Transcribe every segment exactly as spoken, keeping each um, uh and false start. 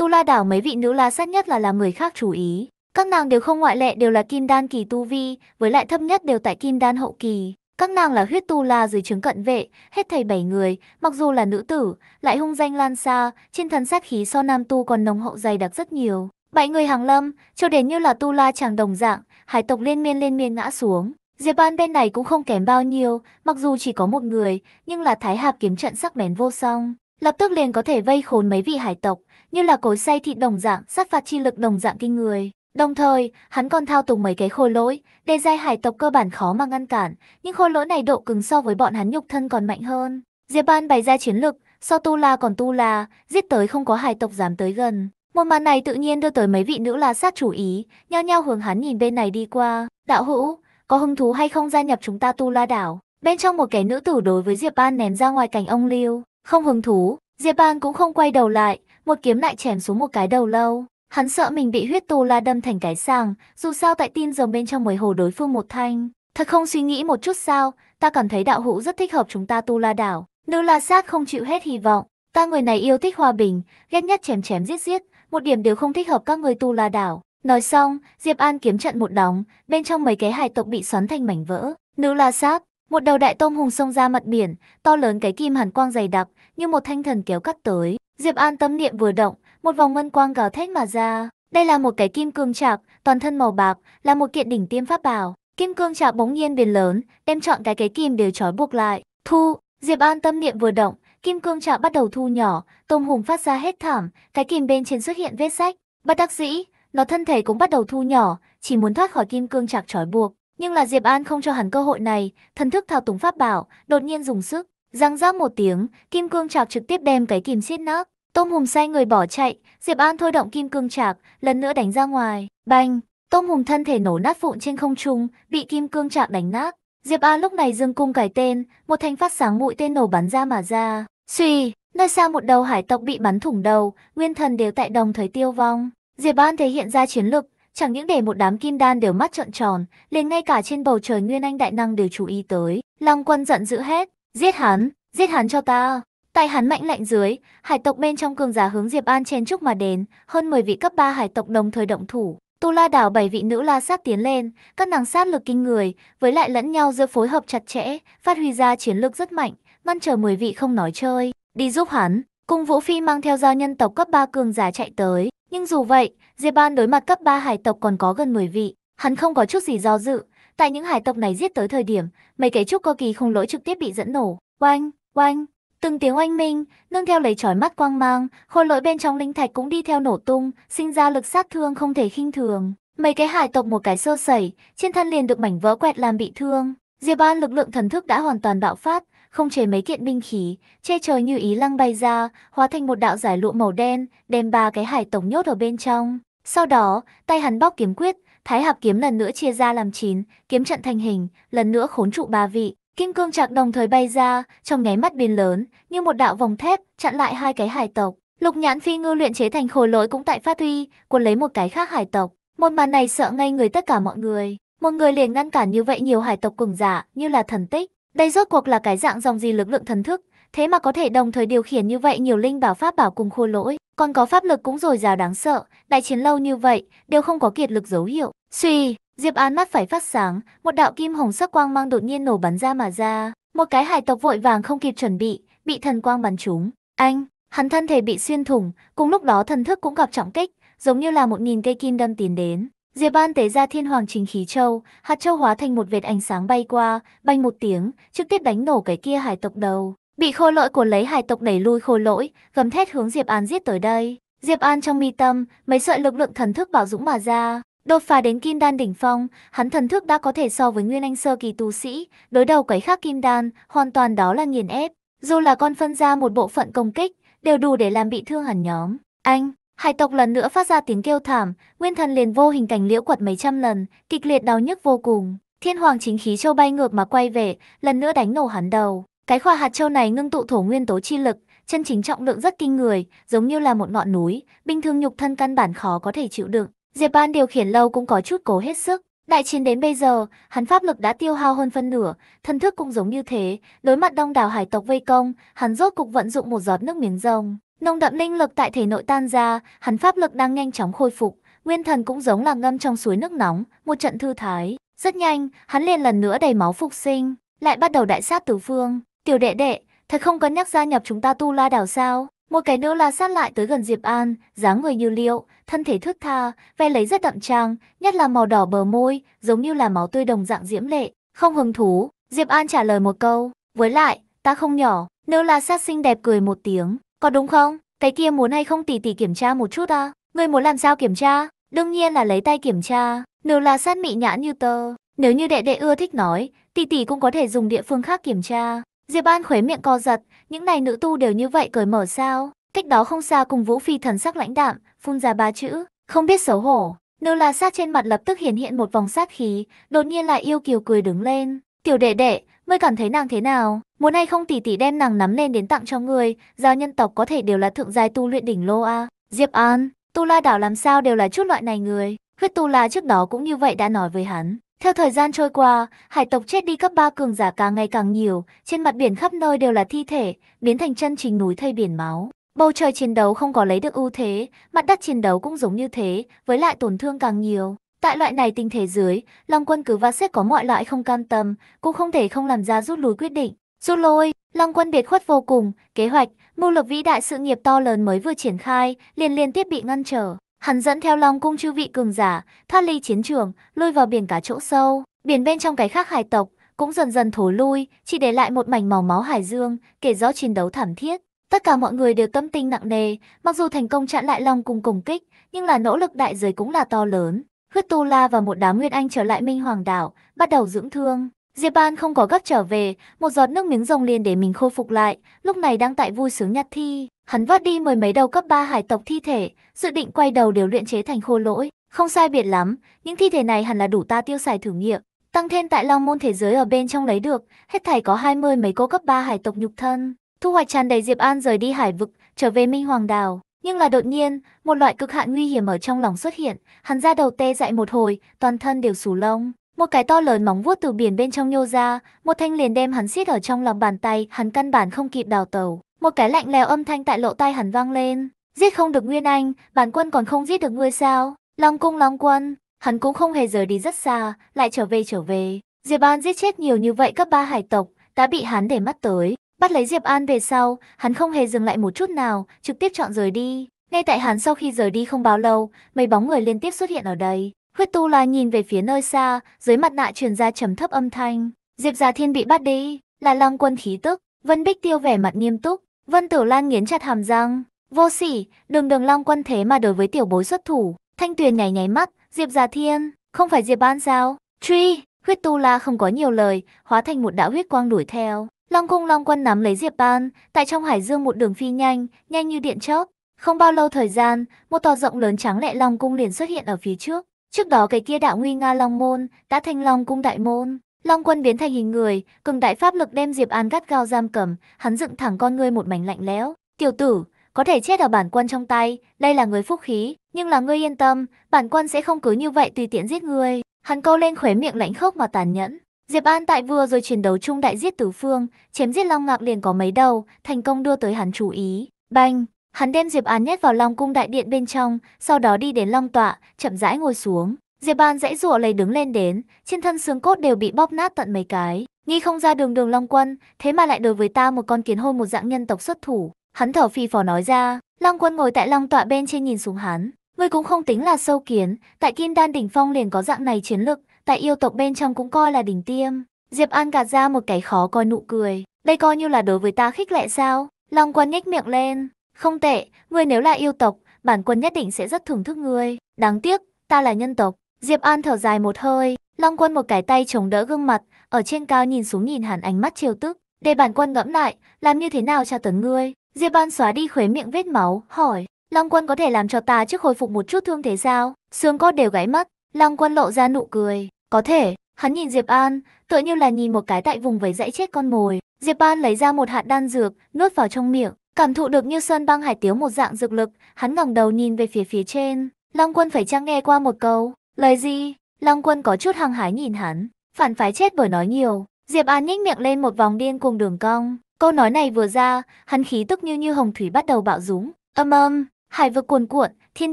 Tu La Đảo mấy vị nữ la sát nhất là làm người khác chú ý. Các nàng đều không ngoại lệ đều là kim đan kỳ tu vi, với lại thấp nhất đều tại kim đan hậu kỳ. Các nàng là huyết tu la dưới trướng cận vệ, hết thảy bảy người, mặc dù là nữ tử, lại hung danh lan xa, trên thân sát khí so nam tu còn nồng hậu dày đặc rất nhiều. Bảy người hàng lâm, cho đến như là tu la chàng đồng dạng, hải tộc liên miên liên miên ngã xuống. Diệp An bên này cũng không kém bao nhiêu, mặc dù chỉ có một người, nhưng là Thái Hạp kiếm trận sắc bén vô song, lập tức liền có thể vây khốn mấy vị hải tộc, như là cối xay thịt đồng dạng, sát phạt chi lực đồng dạng kinh người. Đồng thời, hắn còn thao túng mấy cái khôi lỗi, đề giai hải tộc cơ bản khó mà ngăn cản, nhưng khôi lỗi này độ cứng so với bọn hắn nhục thân còn mạnh hơn. Diệp An bày ra chiến lực, so tu la còn tu la, giết tới không có hải tộc dám tới gần. Một màn này tự nhiên đưa tới mấy vị nữ la sát chú ý, nhao nhao hướng hắn nhìn bên này đi qua. Đạo hữu, có hứng thú hay không gia nhập chúng ta Tu La Đảo? Bên trong một cái nữ tử đối với Diệp An ném ra ngoài cành ông liêu. Không hứng thú, Diệp An cũng không quay đầu lại, một kiếm lại chém xuống một cái đầu lâu. Hắn sợ mình bị huyết tu la đâm thành cái sàng, dù sao tại tin rồng bên trong mới hồ đối phương một thanh. Thật không suy nghĩ một chút sao, ta cảm thấy đạo hữu rất thích hợp chúng ta Tu La Đảo. Nữ la sát không chịu hết hy vọng, ta người này yêu thích hòa bình, ghét nhất chém chém giết giết, một điểm đều không thích hợp các người Tu La Đảo. Nói xong, Diệp An kiếm trận một đóng, bên trong mấy cái hải tộc bị xoắn thành mảnh vỡ. Nữ la sát, một đầu đại tôm hùng xông ra mặt biển, to lớn cái kim hàn quang dày đặc, như một thanh thần kéo cắt tới. Diệp An tâm niệm vừa động, một vòng ngân quang gào thét mà ra. Đây là một cái kim cương trạc, toàn thân màu bạc, là một kiện đỉnh tiêm pháp bảo. Kim cương trạc bỗng nhiên biến lớn, đem chọn cái cái kim đều trói buộc lại. Thu, Diệp An tâm niệm vừa động, kim cương trạc bắt đầu thu nhỏ, tôm hùng phát ra hết thảm, cái kim bên trên xuất hiện vết rách. Bất đắc dĩ, nó thân thể cũng bắt đầu thu nhỏ, chỉ muốn thoát khỏi kim cương trạc trói buộc, nhưng là Diệp An không cho hắn cơ hội này, thần thức thao túng pháp bảo, đột nhiên dùng sức, răng rắc một tiếng, kim cương trạc trực tiếp đem cái kim xiết nát. Tôm hùm xoay người bỏ chạy, Diệp An thôi động kim cương trạc, lần nữa đánh ra ngoài, bành, tôm hùm thân thể nổ nát vụn trên không trung, bị kim cương trạc đánh nát. Diệp An lúc này dương cung cài tên, một thanh phát sáng mũi tên nổ bắn ra mà ra. Xuy, nơi xa một đầu hải tộc bị bắn thủng đầu, nguyên thần đều tại đồng thời tiêu vong. Diệp An thể hiện ra chiến lực, chẳng những để một đám kim đan đều mắt trợn tròn, liền ngay cả trên bầu trời Nguyên Anh đại năng đều chú ý tới. Long Quân giận dữ hét, giết hắn, giết hắn cho ta. Tại hắn mệnh lệnh dưới, hải tộc bên trong cường giả hướng Diệp An chen chúc mà đến, hơn mười vị cấp ba hải tộc đồng thời động thủ. Tu La Đảo bảy vị nữ la sát tiến lên, các nàng sát lực kinh người, với lại lẫn nhau giữa phối hợp chặt chẽ, phát huy ra chiến lực rất mạnh, ngăn chờ mười vị không nói chơi. Đi giúp hắn, Cung Vũ Phi mang theo giao nhân tộc cấp ba cường giả chạy tới. Nhưng dù vậy, Diệp An đối mặt cấp ba hải tộc còn có gần mười vị, hắn không có chút gì do dự. Tại những hải tộc này giết tới thời điểm, mấy cái trúc cơ kỳ không lỗi trực tiếp bị dẫn nổ. Oanh, oanh, từng tiếng oanh minh, nương theo lấy chói mắt quang mang, khối lỗi bên trong linh thạch cũng đi theo nổ tung, sinh ra lực sát thương không thể khinh thường. Mấy cái hải tộc một cái sơ sẩy, trên thân liền được mảnh vỡ quẹt làm bị thương. Diệp An lực lượng thần thức đã hoàn toàn bạo phát, không chế mấy kiện binh khí, che trời như ý lăng bay ra, hóa thành một đạo giải lụa màu đen, đem ba cái hải tộc nhốt ở bên trong. Sau đó, tay hắn bóc kiếm quyết, Thái Hạp kiếm lần nữa chia ra làm chín, kiếm trận thành hình, lần nữa khốn trụ ba vị. Kim cương trạc đồng thời bay ra, trong nháy mắt biến lớn, như một đạo vòng thép, chặn lại hai cái hải tộc. Lục nhãn phi ngư luyện chế thành khối lỗi cũng tại phát huy, cuốn lấy một cái khác hải tộc. Một màn này sợ ngây người tất cả mọi người. Một người liền ngăn cản như vậy nhiều hải tộc cường giả, như là thần tích. Đây rốt cuộc là cái dạng dòng gì lực lượng thần thức, thế mà có thể đồng thời điều khiển như vậy nhiều linh bảo pháp bảo cùng khôi lỗi, còn có pháp lực cũng dồi dào đáng sợ, đại chiến lâu như vậy, đều không có kiệt lực dấu hiệu. Suy, Diệp An mắt phải phát sáng, một đạo kim hồng sắc quang mang đột nhiên nổ bắn ra mà ra, một cái hải tộc vội vàng không kịp chuẩn bị, bị thần quang bắn trúng. Anh, hắn thân thể bị xuyên thủng, cùng lúc đó thần thức cũng gặp trọng kích, giống như là một nghìn cây kim đâm tiến đến. Diệp An tế ra Thiên Hoàng Chính Khí Châu, hạt châu hóa thành một vệt ánh sáng bay qua, bành một tiếng, trực tiếp đánh nổ cái kia hải tộc đầu. Bị khôi lỗi của lấy hải tộc đẩy lui khôi lỗi, gầm thét hướng Diệp An giết tới đây. Diệp An trong mi tâm, mấy sợi lực lượng thần thức bạo dũng mà ra, đột phá đến Kim Đan đỉnh phong, hắn thần thức đã có thể so với Nguyên Anh sơ kỳ tu sĩ, đối đầu cái khác Kim Đan, hoàn toàn đó là nghiền ép. Dù là con phân ra một bộ phận công kích, đều đủ để làm bị thương hẳn nhóm. Anh, hải tộc lần nữa phát ra tiếng kêu thảm, nguyên thần liền vô hình cành liễu quật mấy trăm lần, kịch liệt đau nhức vô cùng. Thiên Hoàng Chính Khí Châu bay ngược mà quay về, lần nữa đánh nổ hắn đầu. Cái khỏa hạt châu này ngưng tụ thổ nguyên tố chi lực, chân chính trọng lượng rất kinh người, giống như là một ngọn núi, bình thường nhục thân căn bản khó có thể chịu đựng. Diệp An điều khiển lâu cũng có chút cố hết sức. Đại chiến đến bây giờ, hắn pháp lực đã tiêu hao hơn phân nửa, thân thức cũng giống như thế. Đối mặt đông đảo hải tộc vây công, hắn rốt cục vận dụng một giọt nước miếng rồng. Nồng đậm linh lực tại thể nội tan ra, hắn pháp lực đang nhanh chóng khôi phục, nguyên thần cũng giống là ngâm trong suối nước nóng, một trận thư thái. Rất nhanh, hắn liền lần nữa đầy máu phục sinh, lại bắt đầu đại sát tứ phương. Tiểu đệ đệ, thật không cân nhắc gia nhập chúng ta Tu La Đảo sao? Một cái nữ la sát lại tới gần Diệp An, dáng người như liệu, thân thể thướt tha, ve lấy rất đậm trang, nhất là màu đỏ bờ môi, giống như là máu tươi đồng dạng diễm lệ. Không hứng thú, Diệp An trả lời một câu, với lại, ta không nhỏ. Nữ la sát xinh đẹp cười một tiếng, có đúng không? Cái kia muốn hay không tỷ tỷ kiểm tra một chút à? Ngươi muốn làm sao kiểm tra? Đương nhiên là lấy tay kiểm tra. Nữ la sát mị nhãn như tơ, nếu như đệ đệ ưa thích nói, tỷ tỷ cũng có thể dùng địa phương khác kiểm tra. Diệp An khóe miệng co giật, những này nữ tu đều như vậy cởi mở sao? Cách đó không xa Cùng Vũ Phi thần sắc lãnh đạm, phun ra ba chữ, không biết xấu hổ. Nữ la sát trên mặt lập tức hiện hiện một vòng sát khí, đột nhiên lại yêu kiều cười đứng lên. Tiểu đệ đệ, ngươi cảm thấy nàng thế nào? Muốn hay không tỷ tỷ đem nàng nắm lên đến tặng cho ngươi, giao nhân tộc có thể đều là thượng giai tu luyện đỉnh lô a. Diệp An, Tu La Đảo làm sao đều là chút loại này người? Huyết Tu La trước đó cũng như vậy đã nói với hắn. Theo thời gian trôi qua, hải tộc chết đi cấp ba cường giả càng ngày càng nhiều, trên mặt biển khắp nơi đều là thi thể, biến thành chân chính núi thây biển máu. Bầu trời chiến đấu không có lấy được ưu thế, mặt đất chiến đấu cũng giống như thế, với lại tổn thương càng nhiều. Tại loại này tình thế dưới, Long Quân cứ va xét có mọi loại không cam tâm, cũng không thể không làm ra rút lui quyết định. Rút lui, Long Quân biệt khuất vô cùng, kế hoạch, mưu lực vĩ đại sự nghiệp to lớn mới vừa triển khai, liền liên tiếp bị ngăn trở. Hắn dẫn theo Long Cung chư vị cường giả, thoát ly chiến trường, lui vào biển cả chỗ sâu. Biển bên trong cái khác hải tộc cũng dần dần thối lui, chỉ để lại một mảnh màu máu hải dương, kể rõ chiến đấu thảm thiết. Tất cả mọi người đều tâm tình nặng nề, mặc dù thành công chặn lại Long Cung công kích, nhưng là nỗ lực đại giới cũng là to lớn. Huyết Tu La và một đám Nguyên Anh trở lại Minh Hoàng Đảo, bắt đầu dưỡng thương. Diệp An không có gấp trở về, một giọt nước miếng rồng liền để mình khôi phục lại, lúc này đang tại vui sướng nhặt thi. Hắn vớt đi mười mấy đầu cấp ba hải tộc thi thể, dự định quay đầu đều luyện chế thành khô lỗi. Không sai biệt lắm, những thi thể này hẳn là đủ ta tiêu xài thử nghiệm. Tăng thêm tại Long Môn thế giới ở bên trong lấy được, hết thảy có hai mươi mấy cô cấp ba hải tộc nhục thân. Thu hoạch tràn đầy, Diệp An rời đi hải vực, trở về Minh Hoàng Đảo. Nhưng là đột nhiên, một loại cực hạn nguy hiểm ở trong lòng xuất hiện, hắn ra đầu tê dại một hồi, toàn thân đều xù lông. Một cái to lớn móng vuốt từ biển bên trong nhô ra, một thanh liền đem hắn siết ở trong lòng bàn tay, hắn căn bản không kịp đào tẩu. Một cái lạnh lẽo âm thanh tại lộ tai hắn vang lên, giết không được Nguyên Anh, bản quân còn không giết được ngươi sao? Long Cung Long Quân, hắn cũng không hề rời đi rất xa, lại trở về trở về. Diệp An giết chết nhiều như vậy cấp ba hải tộc, đã bị hắn để mắt tới. Bắt lấy Diệp An về sau, hắn không hề dừng lại một chút nào, trực tiếp chọn rời đi. Ngay tại hắn sau khi rời đi không bao lâu, mấy bóng người liên tiếp xuất hiện ở đây. Huyết Tu La nhìn về phía nơi xa, dưới mặt nạ truyền ra trầm thấp âm thanh, Diệp Gia Thiên bị bắt đi, là Long Quân khí tức. Vân Bích Tiêu vẻ mặt nghiêm túc, Vân Tử Lan nghiến chặt hàm răng, vô sỉ, đường đường Long Quân thế mà đối với tiểu bối xuất thủ. Thanh Tuyền nhảy nháy mắt, Diệp Gia Thiên, không phải Diệp An sao? Truy, Huyết Tu La không có nhiều lời, hóa thành một đạo huyết quang đuổi theo. Long Cung Long Quân nắm lấy Diệp An, tại trong hải dương một đường phi nhanh, nhanh như điện chớp. Không bao lâu thời gian, một tòa rộng lớn trắng lệ Long Cung liền xuất hiện ở phía trước. Trước đó cái kia đạo nguy nga Long Môn, đã thành Long Cung đại môn. Long Quân biến thành hình người, cường đại pháp lực đem Diệp An gắt gao giam cầm, hắn dựng thẳng con ngươi một mảnh lạnh lẽo. Tiểu tử, có thể chết ở bản quân trong tay, đây là người phúc khí, nhưng là ngươi yên tâm, bản quân sẽ không cứ như vậy tùy tiện giết ngươi. Hắn câu lên khóe miệng lãnh khốc mà tàn nhẫn. Diệp An tại vừa rồi chiến đấu trung đại giết tứ phương, chém giết Long Ngạc liền có mấy đầu, thành công đưa tới hắn chú ý. Bang, hắn đem Diệp An nhét vào Long Cung đại điện bên trong, sau đó đi đến Long Tọa, chậm rãi ngồi xuống. Diệp An dãy dụa lấy đứng lên đến, trên thân xương cốt đều bị bóp nát tận mấy cái. Nghĩ không ra đường đường Long Quân, thế mà lại đối với ta một con kiến hôi một dạng nhân tộc xuất thủ. Hắn thở phì phò nói ra. Long Quân ngồi tại Long Tọa bên trên nhìn xuống hắn. Ngươi cũng không tính là sâu kiến, tại Kim Đan đỉnh phong liền có dạng này chiến lực, tại yêu tộc bên trong cũng coi là đỉnh tiêm. Diệp An gạt ra một cái khó coi nụ cười. Đây coi như là đối với ta khích lệ sao? Long Quân nhếch miệng lên. Không tệ, ngươi nếu là yêu tộc, bản quân nhất định sẽ rất thưởng thức ngươi. Đáng tiếc, ta là nhân tộc. Diệp An thở dài một hơi, Long Quân một cái tay chống đỡ gương mặt, ở trên cao nhìn xuống nhìn hắn ánh mắt trêu tức. Để bản quân ngẫm lại, làm như thế nào tra tấn ngươi? Diệp An xóa đi khóe miệng vết máu, hỏi, Long Quân có thể làm cho ta trước hồi phục một chút thương thế sao? Xương cốt đều gãy mất. Long Quân lộ ra nụ cười, có thể. Hắn nhìn Diệp An, tựa như là nhìn một cái tại vùng vẫy dãy chết con mồi. Diệp An lấy ra một hạt đan dược, nuốt vào trong miệng, cảm thụ được như sơn băng hải tiếu một dạng dược lực, hắn ngẩng đầu nhìn về phía phía trên. Long Quân phải chăng nghe qua một câu? Lời gì? Long Quân có chút hăng hái nhìn hắn. Phản phái chết bởi nói nhiều. Diệp An nhếch miệng lên một vòng điên cuồng đường cong. Câu nói này vừa ra, hắn khí tức như như hồng thủy bắt đầu bạo dũng. Âm âm, hải vực cuồn cuộn, thiên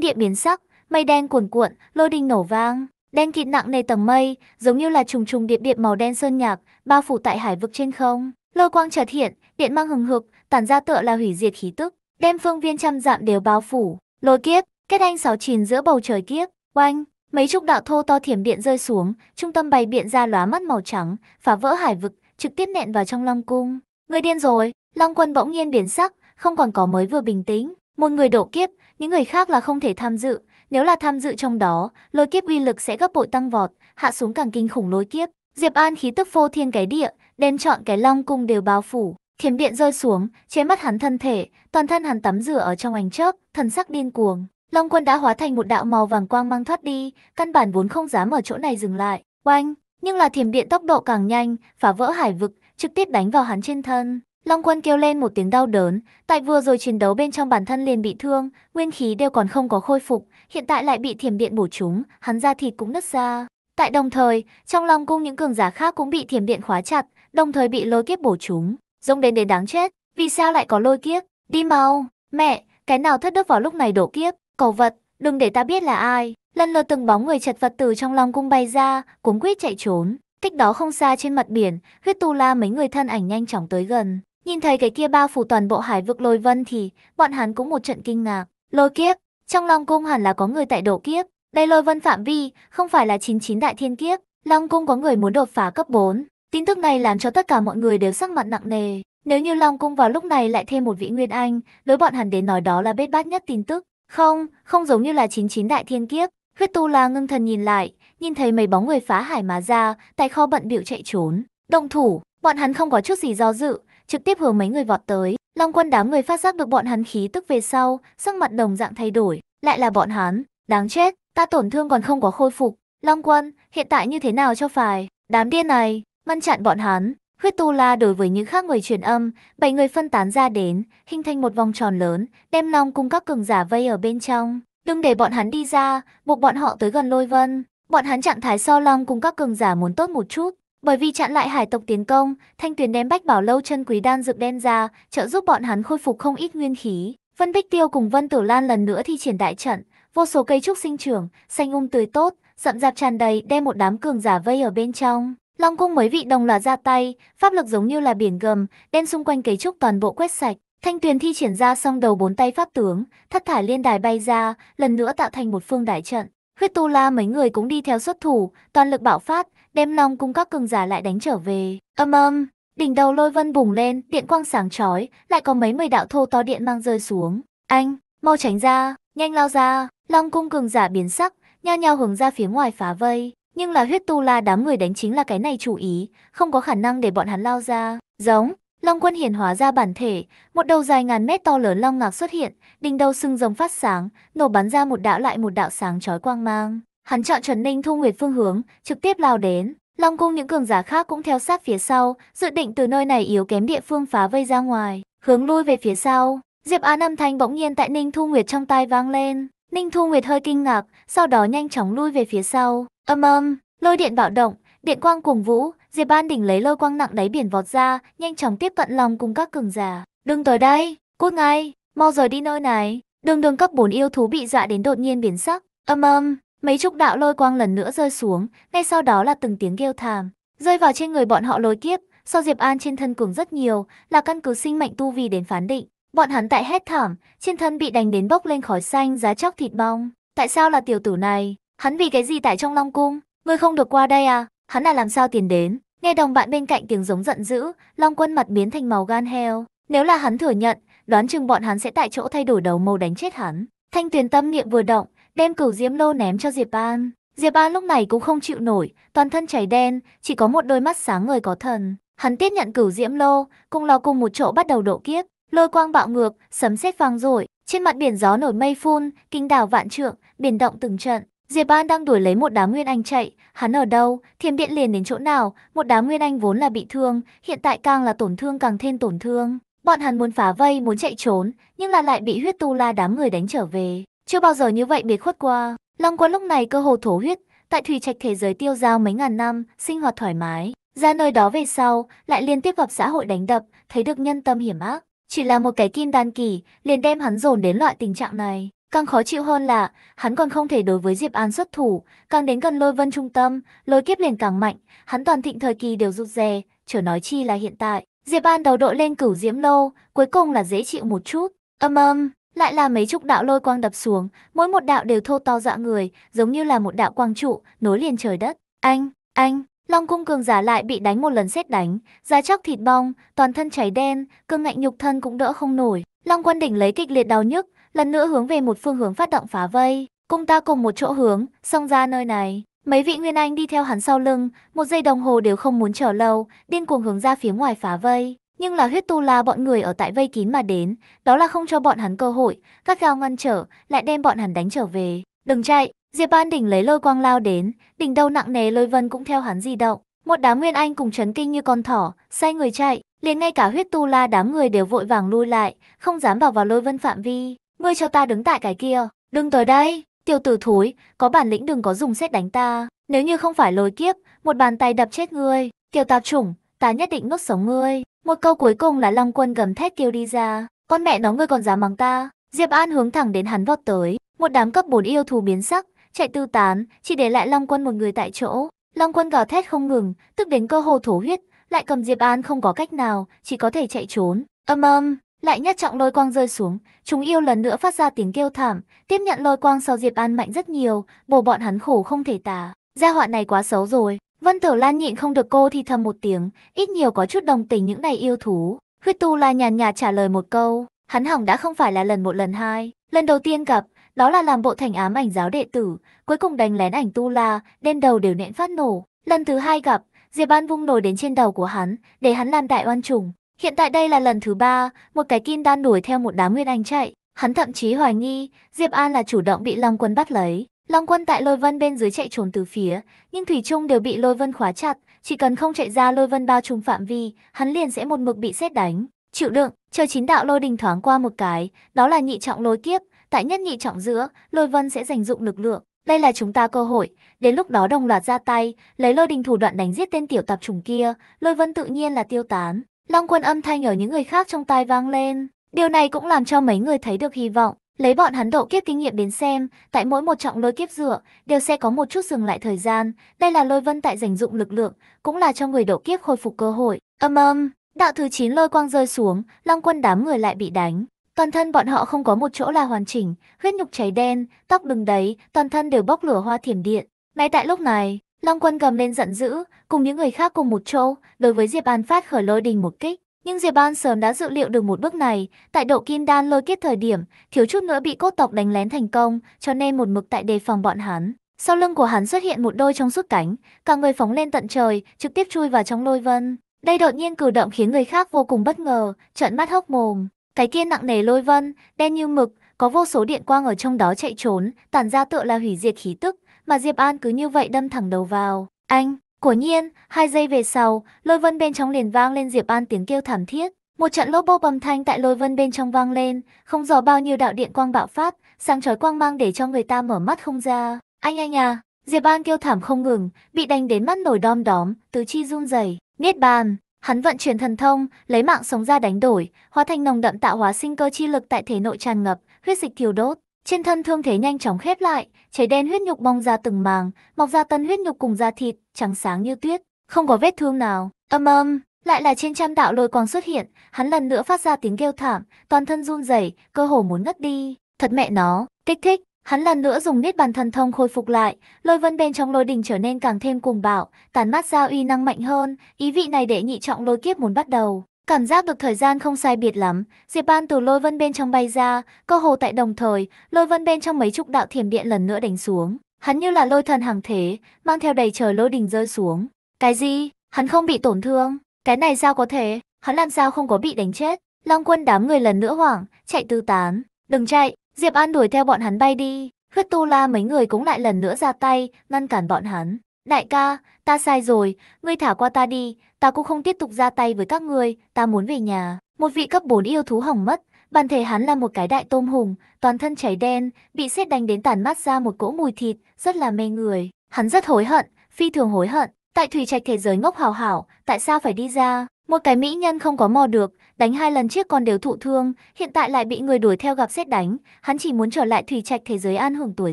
địa biến sắc, mây đen cuồn cuộn, lôi đình nổ vang. Đen kịt nặng nề tầng mây, giống như là trùng trùng điệp điệp màu đen sơn nhạc, bao phủ tại hải vực trên không. Lôi quang chợt hiện, điện mang hừng hực, tản ra tựa là hủy diệt khí tức, đem phương viên trăm dặm đều bao phủ. Lôi kiếp, kết anh sáu chìm giữa bầu trời kiếp. Oanh, mấy chục đạo thô to thiểm điện rơi xuống, trung tâm bày biện ra lóa mắt màu trắng, phá vỡ hải vực, trực tiếp nện vào trong Long cung. Người điên rồi! Long quân bỗng nhiên biến sắc, không còn có mới vừa bình tĩnh. Một người độ kiếp, những người khác là không thể tham dự. Nếu là tham dự trong đó, lôi kiếp uy lực sẽ gấp bội tăng vọt, hạ xuống càng kinh khủng lôi kiếp. Diệp An khí tức phô thiên cái địa, đem trọn cái Long cung đều bao phủ. Thiểm điện rơi xuống, che mất hắn thân thể, toàn thân hắn tắm rửa ở trong ánh chớp, thần sắc điên cuồng. Long quân đã hóa thành một đạo màu vàng quang mang thoát đi, căn bản vốn không dám ở chỗ này dừng lại. Oanh! Nhưng là thiểm điện tốc độ càng nhanh, phá vỡ hải vực, trực tiếp đánh vào hắn trên thân. Long quân kêu lên một tiếng đau đớn, tại vừa rồi chiến đấu bên trong bản thân liền bị thương, nguyên khí đều còn không có khôi phục, hiện tại lại bị thiểm điện bổ trúng, hắn da thịt cũng nứt ra. Tại đồng thời, trong Long cung những cường giả khác cũng bị thiểm điện khóa chặt, đồng thời bị lôi kiếp bổ trúng. Rông đến đến đáng chết, vì sao lại có lôi kiếp? Đi mau! Mẹ, cái nào thất đức vào lúc này đổ kiếp? Cẩu vật, đừng để ta biết là ai! Lần lượt từng bóng người chật vật từ trong Long cung bay ra, cuống quýt chạy trốn. Cách đó không xa trên mặt biển, huyết tu la mấy người thân ảnh nhanh chóng tới gần. Nhìn thấy cái kia bao phủ toàn bộ hải vực lôi vân thì bọn hắn cũng một trận kinh ngạc. Lôi kiếp, trong Long cung hẳn là có người tại độ kiếp. Đây lôi vân phạm vi không phải là chín mươi chín đại thiên kiếp, Long cung có người muốn đột phá cấp bốn. Tin tức này làm cho tất cả mọi người đều sắc mặt nặng nề. Nếu như Long cung vào lúc này lại thêm một vị nguyên anh, đối bọn hắn đến nói đó là bết bát nhất tin tức. Không, không giống như là chín mươi chín đại thiên kiếp. Huyết tu la ngưng thần nhìn lại, nhìn thấy mấy bóng người phá hải mà ra, tại kho bận bịu chạy trốn. Động thủ, bọn hắn không có chút gì do dự, trực tiếp hướng mấy người vọt tới. Long quân đám người phát giác được bọn hắn khí tức về sau, sắc mặt đồng dạng thay đổi. Lại là bọn hắn, đáng chết, ta tổn thương còn không có khôi phục. Long quân, hiện tại như thế nào cho phải? Đám điên này, ngăn chặn bọn hắn. Huyết tu la đối với những khác người truyền âm, bảy người phân tán ra đến, hình thành một vòng tròn lớn, đem Long cung các cường giả vây ở bên trong. Đừng để bọn hắn đi ra, buộc bọn họ tới gần lôi vân. Bọn hắn trạng thái so Long cung các cường giả muốn tốt một chút, bởi vì chặn lại hải tộc tiến công, Thanh Tuyền đem bách bảo lâu chân quý đan dược đem ra, trợ giúp bọn hắn khôi phục không ít nguyên khí. Vân Bích Tiêu cùng Vân Tử Lan lần nữa thi triển đại trận, vô số cây trúc sinh trưởng, xanh um tươi tốt, rậm rạp tràn đầy, đem một đám cường giả vây ở bên trong. Long cung mấy vị đồng loạt ra tay, pháp lực giống như là biển gầm, đem xung quanh cây trúc toàn bộ quét sạch. Thanh Tuyền thi triển ra xong đầu bốn tay pháp tướng, thất thải liên đài bay ra, lần nữa tạo thành một phương đại trận. Huyết tu la mấy người cũng đi theo xuất thủ, toàn lực bạo phát, đem Long cung các cường giả lại đánh trở về. Âm âm, đỉnh đầu lôi vân bùng lên, điện quang sáng chói, lại có mấy mười đạo thô to điện mang rơi xuống. Anh, mau tránh ra, nhanh lao ra! Long cung cường giả biến sắc, nhao nhao hướng ra phía ngoài phá vây, nhưng là huyết tu la đám người đánh chính là cái này chủ ý, không có khả năng để bọn hắn lao ra. Giống! Long quân hiển hóa ra bản thể, một đầu dài ngàn mét to lớn long ngạc xuất hiện, đỉnh đầu sừng rồng phát sáng, nổ bắn ra một đạo lại một đạo sáng chói quang mang. Hắn chọn chuẩn Ninh Thu Nguyệt phương hướng, trực tiếp lao đến. Long cung những cường giả khác cũng theo sát phía sau, dự định từ nơi này yếu kém địa phương phá vây ra ngoài, hướng lui về phía sau. Diệp An âm thanh bỗng nhiên tại Ninh Thu Nguyệt trong tai vang lên. Ninh Thu Nguyệt hơi kinh ngạc, sau đó nhanh chóng lui về phía sau. Âm âm, lôi điện bạo động, điện quang cuồng vũ. Diệp An đỉnh lấy lôi quang nặng đáy biển vọt ra, nhanh chóng tiếp cận Long cung các cường giả. Đừng tới đây, cút ngay, mau rời đi nơi này. Đường đường cấp bốn yêu thú bị dọa đến đột nhiên biến sắc. Âm âm, mấy chục đạo lôi quang lần nữa rơi xuống, ngay sau đó là từng tiếng kêu thảm. Rơi vào trên người bọn họ lôi kiếp, so Diệp An trên thân cường rất nhiều, là căn cứ sinh mệnh tu vi đến phán định. Bọn hắn tại hét thảm, trên thân bị đánh đến bốc lên khói xanh giá chóc thịt bong. Tại sao là tiểu tử này? Hắn vì cái gì tại trong Long cung? Ngươi không được qua đây à? Hắn là làm sao tiền đến? Nghe đồng bạn bên cạnh tiếng giống giận dữ, Long quân mặt biến thành màu gan heo. Nếu là hắn thừa nhận, đoán chừng bọn hắn sẽ tại chỗ thay đổi đầu màu đánh chết hắn. Thanh Tuyền tâm niệm vừa động, đem cửu diễm lô ném cho Diệp An. Diệp An lúc này cũng không chịu nổi, toàn thân cháy đen, chỉ có một đôi mắt sáng ngời có thần. Hắn tiếp nhận cửu diễm lô, cùng lao cùng một chỗ bắt đầu độ kiếp. Lôi quang bạo ngược, sấm sét vang dội, trên mặt biển gió nổi mây phun, kinh đảo vạn trượng, biển động từng trận. Diệp An đang đuổi lấy một đám nguyên anh chạy, hắn ở đâu, thiểm điện liền đến chỗ nào, một đám nguyên anh vốn là bị thương, hiện tại càng là tổn thương càng thêm tổn thương. Bọn hắn muốn phá vây, muốn chạy trốn, nhưng là lại bị huyết tu la đám người đánh trở về. Chưa bao giờ như vậy biệt khuất qua. Long quân lúc này cơ hồ thổ huyết, tại thủy trạch thế giới tiêu dao mấy ngàn năm, sinh hoạt thoải mái. Ra nơi đó về sau, lại liên tiếp gặp xã hội đánh đập, thấy được nhân tâm hiểm ác. Chỉ là một cái kim đan kỳ, liền đem hắn dồn đến loại tình trạng này. Càng khó chịu hơn là, hắn còn không thể đối với Diệp An xuất thủ, càng đến gần Lôi Vân trung tâm, lôi kiếp liền càng mạnh, hắn toàn thịnh thời kỳ đều rụt rè, chớ nói chi là hiện tại. Diệp An đầu đội lên Cửu Diễm Lâu, cuối cùng là dễ chịu một chút. Âm âm, lại là mấy chục đạo lôi quang đập xuống, mỗi một đạo đều thô to dọa người, giống như là một đạo quang trụ, nối liền trời đất. Anh, anh, Long Cung cường giả lại bị đánh một lần sét đánh, da chóc thịt bong, toàn thân cháy đen, cương ngạnh nhục thân cũng đỡ không nổi. Long Quân đỉnh lấy kịch liệt đau nhức, lần nữa hướng về một phương hướng phát động phá vây, cùng ta cùng một chỗ hướng, xông ra nơi này. Mấy vị Nguyên Anh đi theo hắn sau lưng, một giây đồng hồ đều không muốn chờ lâu, điên cuồng hướng ra phía ngoài phá vây. Nhưng là Huyết Tu La bọn người ở tại vây kín mà đến, đó là không cho bọn hắn cơ hội, các gao ngăn trở, lại đem bọn hắn đánh trở về. Đừng chạy! Diệp An đỉnh lấy lôi quang lao đến, đỉnh đầu nặng nề lôi vân cũng theo hắn di động. Một đám Nguyên Anh cùng chấn kinh như con thỏ, xoay người chạy, liền ngay cả Huyết Tu La đám người đều vội vàng lui lại, không dám vào vào lôi vân phạm vi. Ngươi cho ta đứng tại cái kia, đừng tới đây! Tiểu tử thối, có bản lĩnh đừng có dùng sét đánh ta, nếu như không phải lôi kiếp, một bàn tay đập chết ngươi. Tiểu tạp chủng, ta nhất định nuốt sống ngươi. Một câu cuối cùng là Long Quân gầm thét kêu đi ra, con mẹ nó ngươi còn dám mắng ta. Diệp An hướng thẳng đến hắn vọt tới, một đám cấp bốn yêu thú biến sắc, chạy tứ tán, chỉ để lại Long Quân một người tại chỗ. Long Quân gào thét không ngừng, tức đến cơ hồ thổ huyết, lại cầm Diệp An không có cách nào, chỉ có thể chạy trốn. Âm âm, lại nhất trọng lôi quang rơi xuống, chúng yêu lần nữa phát ra tiếng kêu thảm, tiếp nhận lôi quang sau Diệp An mạnh rất nhiều, bổ bọn hắn khổ không thể tả. Gia họa này quá xấu rồi. Vân Tử Lan nhịn không được cô thì thầm một tiếng, ít nhiều có chút đồng tình những này yêu thú. Huyết Tu La nhàn nhạt trả lời một câu, hắn hỏng đã không phải là lần một lần hai, lần đầu tiên gặp, đó là làm bộ thành ám ảnh giáo đệ tử, cuối cùng đánh lén ảnh Tu La, đen đầu đều nện phát nổ. Lần thứ hai gặp, Diệp An vung nồi đến trên đầu của hắn, để hắn làm đại oan trùng. Hiện tại đây là lần thứ ba, một cái kim đan đuổi theo một đám Nguyên Anh chạy, hắn thậm chí hoài nghi Diệp An là chủ động bị Long Quân bắt lấy. Long Quân tại lôi vân bên dưới chạy trốn từ phía, nhưng thủy chung đều bị lôi vân khóa chặt, chỉ cần không chạy ra lôi vân bao trùm phạm vi, hắn liền sẽ một mực bị sét đánh. Chịu đựng, chờ chín đạo lôi đình thoáng qua một cái, đó là nhị trọng lôi kiếp, tại nhất nhị trọng giữa, lôi vân sẽ dành dụng lực lượng, đây là chúng ta cơ hội, đến lúc đó đồng loạt ra tay, lấy lôi đình thủ đoạn đánh giết tên tiểu tạp chủng kia, lôi vân tự nhiên là tiêu tán. Long Quân âm thanh ở những người khác trong tai vang lên, điều này cũng làm cho mấy người thấy được hy vọng. Lấy bọn hắn độ kiếp kinh nghiệm đến xem, tại mỗi một trọng lôi kiếp dựa, đều sẽ có một chút dừng lại thời gian. Đây là lôi vân tại dành dụng lực lượng, cũng là cho người độ kiếp khôi phục cơ hội. Âm âm, đạo thứ chín lôi quang rơi xuống, Long Quân đám người lại bị đánh. Toàn thân bọn họ không có một chỗ là hoàn chỉnh, huyết nhục cháy đen, tóc đừng đấy, toàn thân đều bốc lửa hoa thiểm điện. Ngay tại lúc này, Long Quân gầm lên giận dữ, cùng những người khác cùng một chỗ, đối với Diệp An phát khởi lôi đình một kích. Nhưng Diệp An sớm đã dự liệu được một bước này, tại độ kim đan lôi kiếp thời điểm, thiếu chút nữa bị cốt tộc đánh lén thành công, cho nên một mực tại đề phòng bọn hắn. Sau lưng của hắn xuất hiện một đôi trong suốt cánh, cả người phóng lên tận trời, trực tiếp chui vào trong lôi vân. Đây đột nhiên cử động khiến người khác vô cùng bất ngờ, trợn mắt hốc mồm. Cái kia nặng nề lôi vân, đen như mực, có vô số điện quang ở trong đó chạy trốn, tản ra tựa là hủy diệt khí tức, mà Diệp An cứ như vậy đâm thẳng đầu vào. Anh! Quả nhiên, hai giây về sau, lôi vân bên trong liền vang lên Diệp An tiếng kêu thảm thiết. Một trận lốp bốp âm thanh tại lôi vân bên trong vang lên, không rõ bao nhiêu đạo điện quang bạo phát, sáng chói quang mang để cho người ta mở mắt không ra. Anh anh à, Diệp An kêu thảm không ngừng, bị đánh đến mắt nổi đom đóm, tứ chi run rẩy. Niết bàn, hắn vận chuyển thần thông, lấy mạng sống ra đánh đổi, hóa thành nồng đậm tạo hóa sinh cơ chi lực tại thể nội tràn ngập, huyết dịch thiêu đốt. Trên thân thương thế nhanh chóng khép lại, cháy đen huyết nhục bong ra từng màng, mọc ra tân huyết nhục cùng da thịt, trắng sáng như tuyết, không có vết thương nào. Âm âm, lại là trên trăm đạo lôi quang xuất hiện, hắn lần nữa phát ra tiếng kêu thảm, toàn thân run rẩy, cơ hồ muốn ngất đi. Thật mẹ nó, kích thích, hắn lần nữa dùng niết bàn thần thông khôi phục lại, lôi vân bên trong lôi đình trở nên càng thêm cuồng bạo, tàn mát ra uy năng mạnh hơn, ý vị này để nhị trọng lôi kiếp muốn bắt đầu. Cảm giác được thời gian không sai biệt lắm, Diệp An từ lôi vân bên trong bay ra, cơ hồ tại đồng thời, lôi vân bên trong mấy chục đạo thiểm điện lần nữa đánh xuống. Hắn như là lôi thần hàng thế, mang theo đầy trời lôi đình rơi xuống. Cái gì? Hắn không bị tổn thương? Cái này sao có thể? Hắn làm sao không có bị đánh chết? Long Quân đám người lần nữa hoảng, chạy tứ tán. Đừng chạy! Diệp An đuổi theo bọn hắn bay đi. Huyết Tu La mấy người cũng lại lần nữa ra tay, ngăn cản bọn hắn. Đại ca, ta sai rồi, ngươi thả qua ta đi, ta cũng không tiếp tục ra tay với các ngươi, ta muốn về nhà. Một vị cấp bốn yêu thú hỏng mất, bản thể hắn là một cái đại tôm hùm, toàn thân cháy đen, bị sét đánh đến tàn mát ra một cỗ mùi thịt, rất là mê người. Hắn rất hối hận, phi thường hối hận, Tại thủy trạch thế giới ngốc Hảo Hảo, tại sao phải đi ra? Một cái mỹ nhân không có mò được, đánh hai lần chiếc con đều thụ thương, hiện tại lại bị người đuổi theo gặp sét đánh, hắn chỉ muốn trở lại thủy trạch thế giới an hưởng tuổi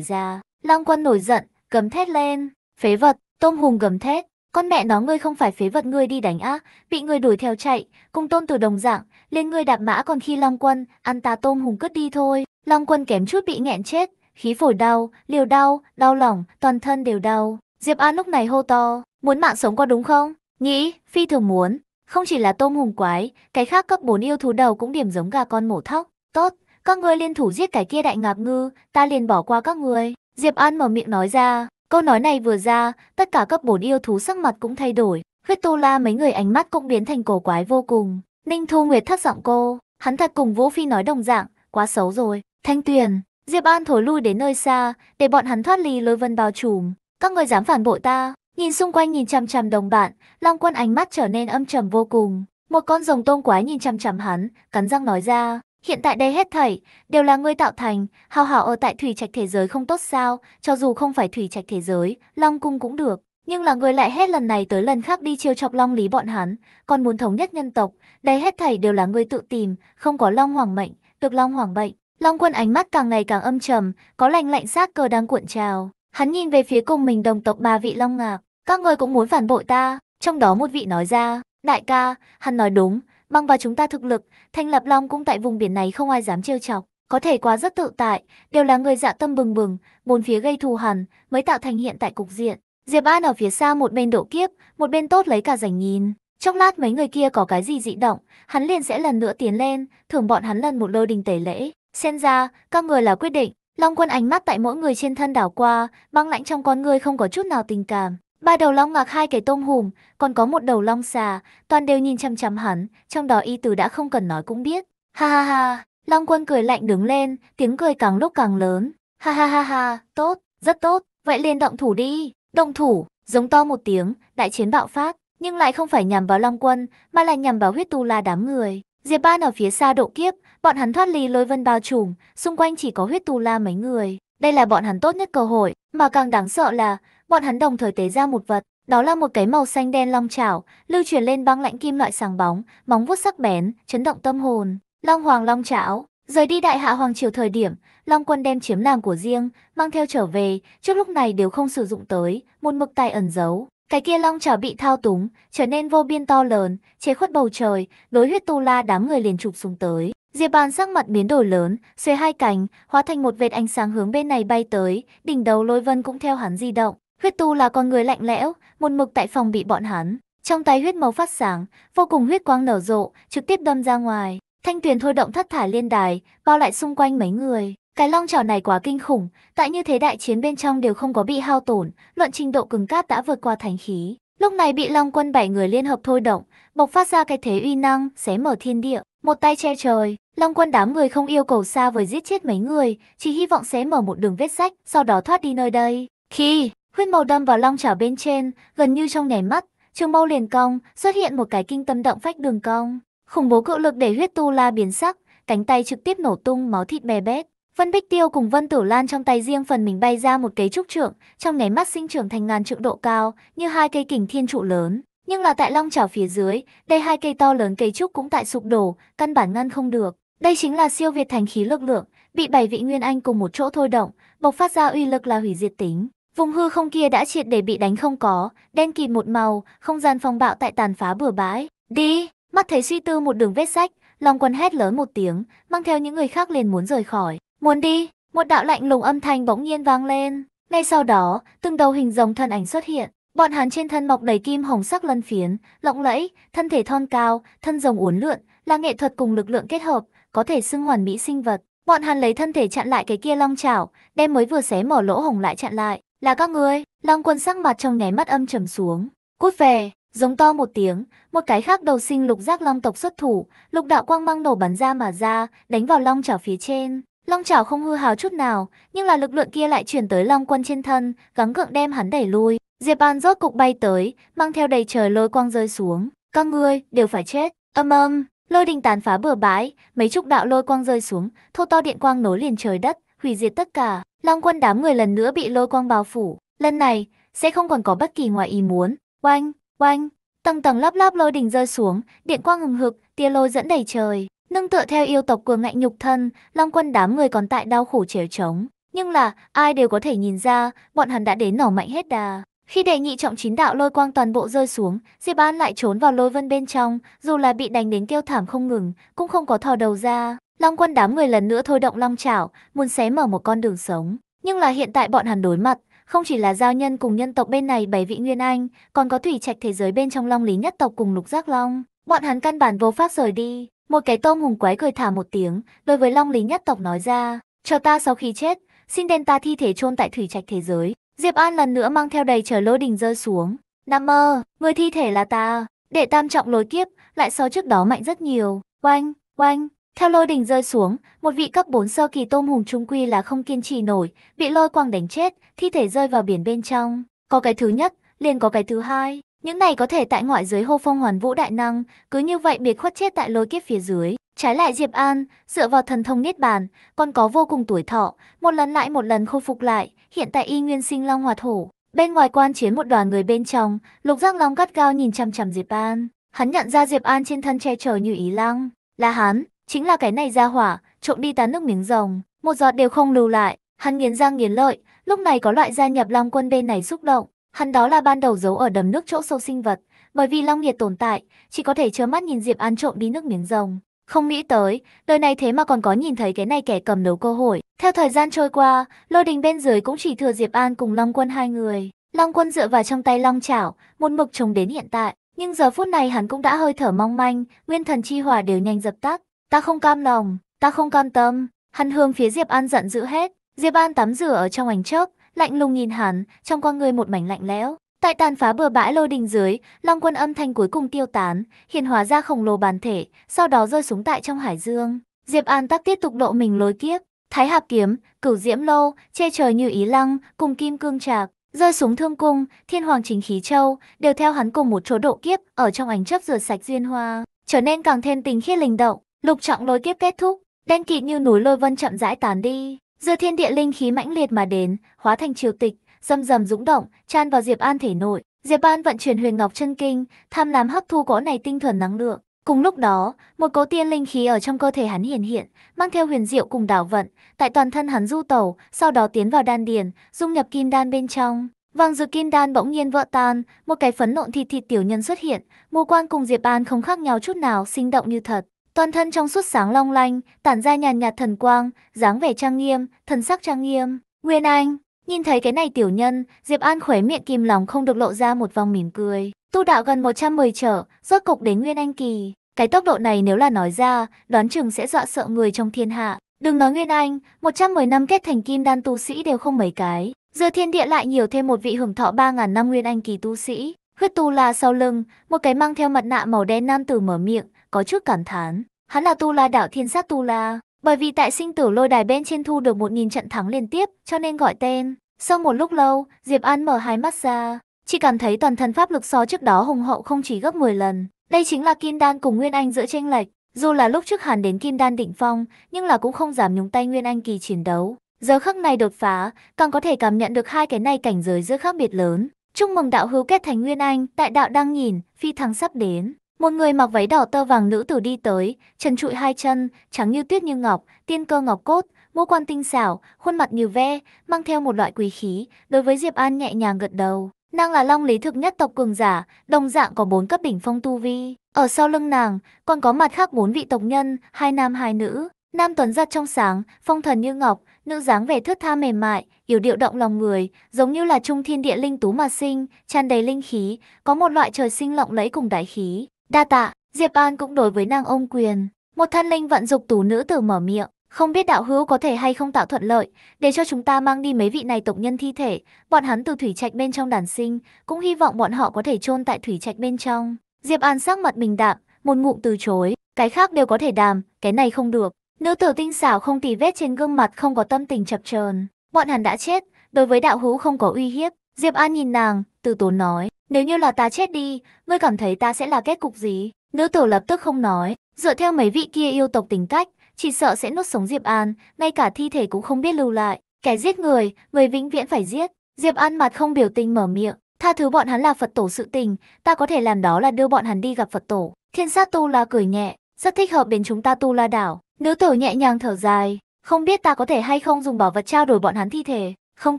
già. Lang Quân nổi giận, gầm thét lên. Phế vật! Tôm Hùm gầm thét. Con mẹ nó, ngươi không phải phế vật, ngươi đi đánh á, bị người đuổi theo chạy, cùng Tôn Tử đồng dạng, lên ngươi đạp mã, còn khi Lang Quân, ăn ta Tôm Hùm cướp đi thôi. Lang Quân kém chút bị nghẹn chết, khí phổi đau, liều đau, đau lòng, toàn thân đều đau. Diệp An lúc này hô to, muốn mạng sống qua đúng không? Nghĩ, phi thường muốn. Không chỉ là Tôm Hùm quái, cái khác cấp bốn yêu thú đầu cũng điểm giống gà con mổ thóc. Tốt, các ngươi liên thủ giết cái kia đại ngạp ngư, ta liền bỏ qua các ngươi. Diệp An mở miệng nói ra. Câu nói này vừa ra, tất cả cấp bốn yêu thú sắc mặt cũng thay đổi, huyết tu la mấy người ánh mắt cũng biến thành cổ quái vô cùng. Ninh Thu Nguyệt thắt giọng cô, hắn thật cùng Vũ Phi nói đồng dạng, quá xấu rồi. Thanh Tuyền, Diệp An thối lui đến nơi xa, để bọn hắn thoát ly lôi vân bao trùm. Các người dám phản bội ta? Nhìn xung quanh, nhìn chằm chằm đồng bạn, Lang Quân ánh mắt trở nên âm trầm vô cùng. Một con rồng tôm quái nhìn chằm chằm hắn, cắn răng nói ra. Hiện tại đây hết thảy đều là ngươi tạo thành, Hào Hào ở tại thủy trạch thế giới không tốt sao? Cho dù không phải thủy trạch thế giới, Long Cung cũng được, nhưng là ngươi lại hết lần này tới lần khác đi chiêu chọc Long Lý bọn hắn, còn muốn thống nhất nhân tộc, đây hết thảy đều là ngươi tự tìm, không có Long Hoàng mệnh, được Long Hoàng bệnh. Long Quân ánh mắt càng ngày càng âm trầm, có lành lạnh sát cơ đang cuộn trào. Hắn nhìn về phía cùng mình đồng tộc ba vị Long Ngạc, các ngươi cũng muốn phản bội ta? Trong đó một vị nói ra, đại ca, hắn nói đúng. Bằng vào chúng ta thực lực, thành lập Long Cung tại vùng biển này không ai dám trêu chọc, có thể quá rất tự tại, đều là người dạ tâm bừng bừng, bốn phía gây thù hằn, mới tạo thành hiện tại cục diện. Diệp An ở phía xa một bên độ kiếp, một bên tốt lấy cả rảnh nhìn, chốc lát mấy người kia có cái gì dị động, hắn liền sẽ lần nữa tiến lên, thưởng bọn hắn lần một lôi đình tẩy lễ. Xem ra, các người là quyết định. Long Quân ánh mắt tại mỗi người trên thân đảo qua, băng lãnh trong con người không có chút nào tình cảm. Ba đầu Long Ngạc, hai cái Tôm Hùm, còn có một đầu Long Xà, toàn đều nhìn chăm chăm hắn, trong đó y từ đã không cần nói cũng biết. Ha ha ha, Long Quân cười lạnh đứng lên, tiếng cười càng lúc càng lớn. Ha ha ha ha, tốt, rất tốt, vậy liền động thủ đi. Động thủ, giống to một tiếng, đại chiến bạo phát, nhưng lại không phải nhằm vào Long Quân, mà là nhằm vào huyết tu la đám người. Diệp Ban ở phía xa độ kiếp, bọn hắn thoát ly lôi vân bao trùm, xung quanh chỉ có huyết tu la mấy người. Đây là bọn hắn tốt nhất cơ hội, mà càng đáng sợ là bọn hắn đồng thời tế ra một vật, đó là một cái màu xanh đen long chảo, lưu truyền lên băng lãnh kim loại sáng bóng, móng vuốt sắc bén, chấn động tâm hồn. Long Hoàng Long Chảo, rời đi Đại Hạ Hoàng Triều thời điểm, Long Quân đem chiếm làm của riêng, mang theo trở về, trước lúc này đều không sử dụng tới, một mực tài ẩn giấu. Cái kia long chảo bị thao túng, trở nên vô biên to lớn, chế khuất bầu trời, đối huyết tu la đám người liền chụp xuống tới. Diệp An sắc mặt biến đổi lớn, xuề hai cánh, hóa thành một vệt ánh sáng hướng bên này bay tới, đỉnh đầu lôi vân cũng theo hắn di động. Huyết tu là con người lạnh lẽo, một mực tại phòng bị bọn hắn. Trong tay huyết màu phát sáng, vô cùng huyết quang nở rộ, trực tiếp đâm ra ngoài. Thanh Tuyền thôi động thất thải liên đài, bao lại xung quanh mấy người. Cái long chảo này quá kinh khủng, tại như thế đại chiến bên trong đều không có bị hao tổn, luận trình độ cứng cáp đã vượt qua thánh khí. Lúc này bị Long Quân bảy người liên hợp thôi động, bộc phát ra cái thế uy năng, xé mở thiên địa, một tay che trời. Long Quân đám người không yêu cầu xa vời giết chết mấy người, chỉ hy vọng xé mở một đường vết rách, sau đó thoát đi nơi đây. Khi huyết màu đâm vào long chảo bên trên, gần như trong nháy mắt, trường mâu liền cong, xuất hiện một cái kinh tâm động phách đường cong. Khủng bố cự lực để huyết tu la biến sắc, cánh tay trực tiếp nổ tung, máu thịt bè bét. Vân Bích Tiêu cùng Vân Tử Lan trong tay riêng phần mình bay ra một cây trúc trượng, trong nháy mắt sinh trưởng thành ngàn trượng độ cao, như hai cây kình thiên trụ lớn. Nhưng là tại long chảo phía dưới, đây hai cây to lớn cây trúc cũng tại sụp đổ, căn bản ngăn không được. Đây chính là siêu việt thành khí lực lượng, bị bảy vị nguyên anh cùng một chỗ thôi động, bộc phát ra uy lực là hủy diệt tính. Vùng hư không kia đã triệt để bị đánh không có, đen kịt một màu, không gian phong bạo tại tàn phá bừa bãi. Đi, mắt thấy suy tư một đường vết rách, Long Quân hét lớn một tiếng, mang theo những người khác liền muốn rời khỏi. Muốn đi, một đạo lạnh lùng âm thanh bỗng nhiên vang lên. Ngay sau đó, từng đầu hình rồng thân ảnh xuất hiện, bọn hắn trên thân mọc đầy kim hồng sắc lân phiến, lộng lẫy, thân thể thon cao, thân rồng uốn lượn, là nghệ thuật cùng lực lượng kết hợp, có thể xưng hoàn mỹ sinh vật. Bọn hắn lấy thân thể chặn lại cái kia long chảo, đem mới vừa xé mở lỗ hổng lại chặn lại. Là các ngươi. Long Quân sắc mặt trong nháy mắt âm trầm xuống, cút về, giống to một tiếng, một cái khác đầu sinh lục giác long tộc xuất thủ, lục đạo quang mang nổ bắn ra mà ra, đánh vào long chảo phía trên. Long chảo không hư hào chút nào, nhưng là lực lượng kia lại chuyển tới Long Quân trên thân, gắng gượng đem hắn đẩy lui. Diệp An rốt cục bay tới, mang theo đầy trời lôi quang rơi xuống. Các ngươi đều phải chết. Âm âm, lôi đình tàn phá bừa bãi, mấy chục đạo lôi quang rơi xuống, thô to điện quang nối liền trời đất, hủy diệt tất cả. Long Quân đám người lần nữa bị lôi quang bao phủ, lần này sẽ không còn có bất kỳ ngoài ý muốn, Oanh, oanh, tầng tầng lớp lớp lôi đình rơi xuống, điện quang hừng hực, tia lôi dẫn đầy trời. Nương tựa theo yêu tộc cường ngạnh nhục thân, Long Quân đám người còn tại đau khổ trèo trống. Nhưng là, ai đều có thể nhìn ra, bọn hắn đã đến nổ mạnh hết đà. Khi đệ nhị trọng chín đạo lôi quang toàn bộ rơi xuống, Diệp An lại trốn vào lôi vân bên trong, dù là bị đánh đến kêu thảm không ngừng, cũng không có thò đầu ra. Long Quân đám người lần nữa thôi động long chảo, muốn xé mở một con đường sống. Nhưng là hiện tại bọn hắn đối mặt, không chỉ là giao nhân cùng nhân tộc bên này bảy vị Nguyên Anh, còn có thủy trạch thế giới bên trong Long Lý nhất tộc cùng Lục Giác Long. Bọn hắn căn bản vô pháp rời đi. Một cái tôm hùng quái cười thả một tiếng, đối với Long Lý nhất tộc nói ra, cho ta sau khi chết, xin đem ta thi thể chôn tại thủy trạch thế giới. Diệp An lần nữa mang theo đầy trời lôi đình rơi xuống. Nam mơ, người thi thể là ta. Đệ tam trọng lối kiếp, lại so trước đó mạnh rất nhiều. Oanh, oanh. Theo lôi đình rơi xuống, một vị cấp bốn sơ kỳ tôm hùm trung quy là không kiên trì nổi, bị lôi quang đánh chết, thi thể rơi vào biển bên trong. Có cái thứ nhất, liền có cái thứ hai. Những này có thể tại ngoại giới hô phong hoàn vũ đại năng, cứ như vậy biệt khuất chết tại lôi kiếp phía dưới. Trái lại Diệp An, dựa vào thần thông niết bàn, còn có vô cùng tuổi thọ, một lần lại một lần khôi phục lại, hiện tại y nguyên sinh long hoạt hổ. Bên ngoài quan chiến một đoàn người bên trong, Lục Giác Long gắt gao nhìn chằm chằm Diệp An. Hắn nhận ra Diệp An trên thân che chở như ý lăng, là hắn, chính là cái này ra hỏa, trộm đi tán nước miếng rồng, một giọt đều không lưu lại. Hắn nghiến răng nghiến lợi, lúc này có loại gia nhập Long Quân bên này xúc động. Hắn đó là ban đầu giấu ở đầm nước chỗ sâu sinh vật, bởi vì Long Nhiệt tồn tại, chỉ có thể trơ mắt nhìn Diệp An trộm đi nước miếng rồng. Không nghĩ tới, đời này thế mà còn có nhìn thấy cái này kẻ cầm đầu cơ hội. Theo thời gian trôi qua, lôi đình bên dưới cũng chỉ thừa Diệp An cùng Long Quân hai người. Long Quân dựa vào trong tay long chảo, một mực chống đến hiện tại. Nhưng giờ phút này hắn cũng đã hơi thở mong manh, nguyên thần chi hỏa đều nhanh dập tắt. Ta không cam lòng, ta không cam tâm. Hắn hướng phía Diệp An giận dữ hết. Diệp An tắm rửa ở trong ánh chớp, lạnh lùng nhìn hắn, trong con người một mảnh lạnh lẽo. Tại tàn phá bừa bãi lôi đình dưới, Long Quân âm thanh cuối cùng tiêu tán, hiện hóa ra khổng lồ bản thể, sau đó rơi xuống tại trong hải dương. Diệp An tắc tiếp tục độ mình lối kiếp, Thái Hạp kiếm, Cửu Diễm Lô, Che Trời Như Ý Lăng, cùng Kim Cương Trạc, rơi xuống Thương Cung, Thiên Hoàng Chính Khí Châu, đều theo hắn cùng một chỗ độ kiếp, ở trong ánh chớp rửa sạch duyên hoa, trở nên càng thêm tình khiết linh động. Lục trọng lối kiếp kết thúc, đen kịt như núi lôi vân chậm rãi tán đi, dư thiên địa linh khí mãnh liệt mà đến, hóa thành triều tịch. Dầm dầm dũng động, tràn vào Diệp An thể nội. Diệp An vận chuyển Huyền Ngọc Chân Kinh, tham lam hấp thu cỗ này tinh thuần năng lượng. Cùng lúc đó, một cỗ tiên linh khí ở trong cơ thể hắn hiện hiện, mang theo huyền diệu cùng đảo vận, tại toàn thân hắn du tẩu, sau đó tiến vào đan điền, dung nhập kim đan bên trong. Vàng dược kim đan bỗng nhiên vỡ tan, một cái phấn nộn thịt thịt tiểu nhân xuất hiện, mù quan cùng Diệp An không khác nhau chút nào, sinh động như thật. Toàn thân trong suốt sáng long lanh, tản ra nhàn nhạt thần quang, dáng vẻ trang nghiêm, thần sắc trang nghiêm. Nguyên Anh. Nhìn thấy cái này tiểu nhân, Diệp An khóe miệng kìm lòng không được lộ ra một vòng mỉm cười. Tu đạo gần một trăm mười trở, rốt cục đến Nguyên Anh kỳ. Cái tốc độ này nếu là nói ra, đoán chừng sẽ dọa sợ người trong thiên hạ. Đừng nói Nguyên Anh, một trăm mười năm kết thành kim đan tu sĩ đều không mấy cái. Giữa thiên địa lại nhiều thêm một vị hưởng thọ ba ngàn năm Nguyên Anh kỳ tu sĩ. Huyết Tu La sau lưng, một cái mang theo mặt nạ màu đen nam tử mở miệng, có chút cảm thán. Hắn là Tu La đạo Thiên Sát Tu La. Bởi vì tại sinh tử lôi đài bên trên thu được một nghìn trận thắng liên tiếp, cho nên gọi tên. Sau một lúc lâu, Diệp An mở hai mắt ra, chỉ cảm thấy toàn thân pháp lực so trước đó hùng hậu không chỉ gấp mười lần. Đây chính là Kim Đan cùng Nguyên Anh giữa chênh lệch. Dù là lúc trước hắn đến Kim Đan đỉnh phong, nhưng là cũng không dám nhúng tay Nguyên Anh kỳ chiến đấu. Giờ khắc này đột phá, càng có thể cảm nhận được hai cái này cảnh giới giữa khác biệt lớn. Chúc mừng đạo hữu kết thành Nguyên Anh, tại đạo đang nhìn, phi thăng sắp đến. Một người mặc váy đỏ tơ vàng nữ tử đi tới, trần trụi hai chân, trắng như tuyết như ngọc, tiên cơ ngọc cốt, mũ quan tinh xảo, khuôn mặt như ve, mang theo một loại quý khí, đối với Diệp An nhẹ nhàng gật đầu. Nàng là Long Lý thực nhất tộc cường giả, đồng dạng có bốn cấp đỉnh phong tu vi. Ở sau lưng nàng, còn có mặt khác bốn vị tộc nhân, hai nam hai nữ. Nam tuấn giật trong sáng, phong thần như ngọc, nữ dáng vẻ thướt tha mềm mại, yểu điệu động lòng người, giống như là trung thiên địa linh tú mà sinh, tràn đầy linh khí, có một loại trời sinh lộng lẫy cùng đại khí. Đa tạ. Diệp An cũng đối với nàng ôm quyền. Một thân linh vận dục tú nữ tử mở miệng, không biết đạo hữu có thể hay không tạo thuận lợi để cho chúng ta mang đi mấy vị này tộc nhân thi thể, bọn hắn từ thủy trạch bên trong đàn sinh, cũng hy vọng bọn họ có thể chôn tại thủy trạch bên trong. Diệp An sắc mặt bình đạm, một ngụm từ chối, cái khác đều có thể đàm, cái này không được. Nữ tử tinh xảo không tì vết trên gương mặt không có tâm tình chập chờn. Bọn hắn đã chết, đối với đạo hữu không có uy hiếp. Diệp An nhìn nàng, từ tốn nói. Nếu như là ta chết đi, ngươi cảm thấy ta sẽ là kết cục gì? Nữ tử lập tức không nói, dựa theo mấy vị kia yêu tộc tính cách, chỉ sợ sẽ nuốt sống Diệp An, ngay cả thi thể cũng không biết lưu lại. Kẻ giết người, người vĩnh viễn phải giết. Diệp An mặt không biểu tình mở miệng, Tha thứ bọn hắn là Phật tổ sự tình, ta có thể làm đó là đưa bọn hắn đi gặp Phật tổ. Thiên sát Tu La cười nhẹ, rất thích hợp đến chúng ta Tu La đảo. Nữ tử nhẹ nhàng thở dài, không biết ta có thể hay không dùng bảo vật trao đổi bọn hắn thi thể. Không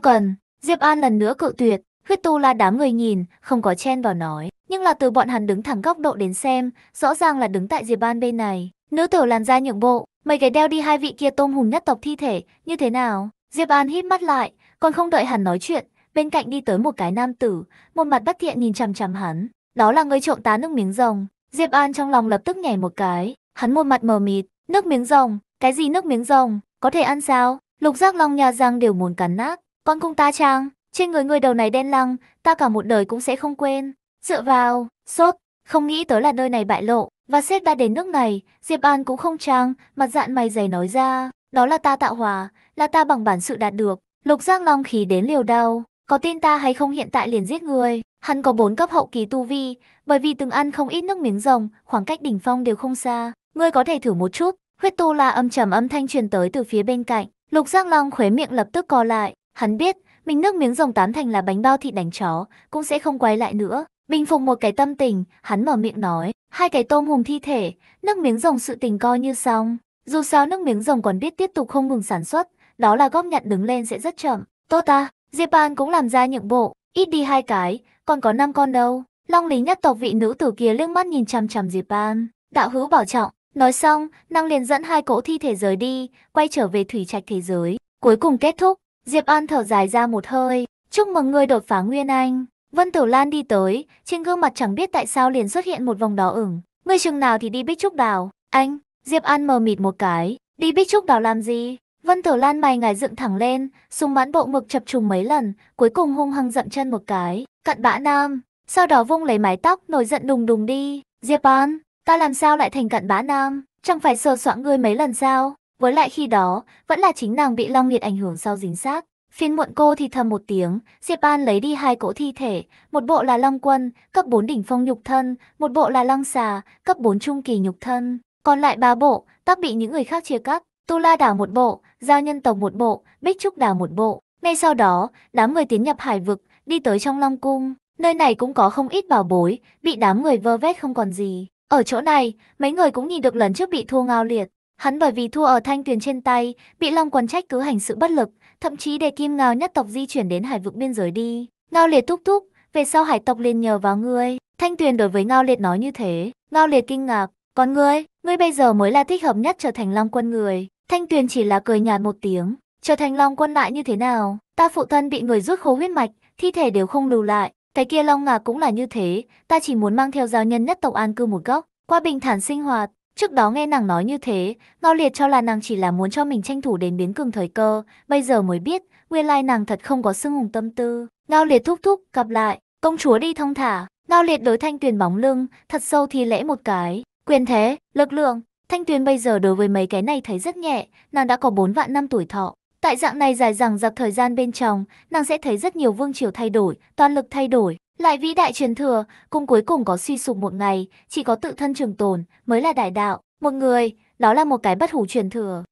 cần, Diệp An lần nữa cự tuyệt. Huyết Tu La đám người nhìn, không có chen vào nói. Nhưng là từ bọn hắn đứng thẳng góc độ đến xem, rõ ràng là đứng tại Diệp An bên này. Nữ tử làm ra nhượng bộ, mấy cái đeo đi hai vị kia tôm hùm nhất tộc thi thể, như thế nào? Diệp An hít mắt lại, còn không đợi hắn nói chuyện, bên cạnh đi tới một cái nam tử, một mặt bất thiện nhìn chằm chằm hắn. Đó là người trộm tá nước miếng rồng. Diệp An trong lòng lập tức nhảy một cái, hắn một mặt mờ mịt. Nước miếng rồng? Cái gì nước miếng rồng? Có thể ăn sao? Lục Giác Long nhà răng đều muốn cắn nát. Con cung ta trang, trên người người đầu này đen lăng, ta cả một đời cũng sẽ không quên. Dựa vào, sốt, không nghĩ tới là nơi này bại lộ, và xếp đã đến nước này. Diệp An cũng không trang, mặt dạn mày dày nói ra, đó là ta tạo hòa, là ta bằng bản sự đạt được. Lục Giác Long khí đến liều đau, có tin ta hay không hiện tại liền giết người. Hắn có bốn cấp hậu kỳ tu vi, bởi vì từng ăn không ít nước miếng rồng, khoảng cách đỉnh phong đều không xa, ngươi có thể thử một chút. Huyết Tu La âm trầm âm thanh truyền tới từ phía bên cạnh. Lục Giác Long khóe miệng lập tức co lại, hắn biết mình nước miếng rồng tám thành là bánh bao thịt đánh chó, cũng sẽ không quay lại nữa. Bình phục một cái tâm tình, hắn mở miệng nói, hai cái tôm hùm thi thể, nước miếng rồng sự tình coi như xong. Dù sao nước miếng rồng còn biết tiếp tục không ngừng sản xuất, đó là góp nhặt đứng lên sẽ rất chậm. Tốt ta, Diệp An cũng làm ra nhượng bộ, ít đi hai cái, còn có năm con đâu. Long Lý nhất tộc vị nữ tử kia liếc mắt nhìn chằm chằm Diệp An, đạo hữu bảo trọng. Nói xong, nàng liền dẫn hai cỗ thi thể rời đi, quay trở về thủy trạch thế giới. Cuối cùng kết thúc, Diệp An thở dài ra một hơi, chúc mừng ngươi đột phá Nguyên Anh. Vân Tử Lan đi tới, trên gương mặt chẳng biết tại sao liền xuất hiện một vòng đỏ ửng. Ngươi chừng nào thì đi Bích Trúc Đảo? Anh, Diệp An mờ mịt một cái, đi Bích Trúc Đảo làm gì? Vân Tử Lan mày ngài dựng thẳng lên, súng mãn bộ ngực chập trùng mấy lần, cuối cùng hung hăng dậm chân một cái, cặn bã nam, sau đó vung lấy mái tóc nổi giận đùng đùng đi. Diệp An, ta làm sao lại thành cặn bã nam, chẳng phải sờ soạng ngươi mấy lần sao? Với lại khi đó, vẫn là chính nàng bị Long Liệt ảnh hưởng sau dính sát. Phiên muộn cô thì thầm một tiếng, Diệp An lấy đi hai cỗ thi thể, một bộ là Long Quân, cấp bốn đỉnh phong nhục thân, một bộ là Long Xà, cấp bốn trung kỳ nhục thân. Còn lại ba bộ, tác bị những người khác chia cắt, Tu La đảo một bộ, Giao Nhân tộc một bộ, Bích Trúc đảo một bộ. Ngay sau đó, đám người tiến nhập hải vực, đi tới trong Long Cung, nơi này cũng có không ít bảo bối, bị đám người vơ vét không còn gì. Ở chỗ này, mấy người cũng nhìn được lần trước bị thua Ngao Liệt. Hắn bởi vì thua ở Thanh Tuyền trên tay, bị Long Quân trách cứ hành sự bất lực, thậm chí để Kim Ngao nhất tộc di chuyển đến hải vực biên giới đi. Ngao Liệt thúc thúc, về sau hải tộc liền nhờ vào ngươi. Thanh Tuyền đối với Ngao Liệt nói như thế. Ngao Liệt kinh ngạc, còn ngươi, ngươi bây giờ mới là thích hợp nhất trở thành Long Quân người. Thanh Tuyền chỉ là cười nhạt một tiếng, trở thành Long Quân lại như thế nào? Ta phụ thân bị người rút khô huyết mạch, thi thể đều không lưu lại. Cái kia Long Ngạc cũng là như thế, ta chỉ muốn mang theo Giao Nhân nhất tộc an cư một góc, qua bình thản sinh hoạt. Trước đó nghe nàng nói như thế, Ngao Liệt cho là nàng chỉ là muốn cho mình tranh thủ đến biến cường thời cơ, bây giờ mới biết, nguyên lai nàng thật không có xương hùng tâm tư. Ngao Liệt thúc thúc, gặp lại, công chúa đi thong thả. Ngao Liệt đối Thanh Tuyền bóng lưng, thật sâu thì lễ một cái. Quyền thế, lực lượng, Thanh Tuyền bây giờ đối với mấy cái này thấy rất nhẹ, nàng đã có bốn vạn năm tuổi thọ. Tại dạng này dài dằng dặc thời gian bên trong, nàng sẽ thấy rất nhiều vương triều thay đổi, toàn lực thay đổi, lại vĩ đại truyền thừa, cùng cuối cùng có suy sụp một ngày, chỉ có tự thân trường tồn mới là đại đạo. Một người, đó là một cái bất hủ truyền thừa.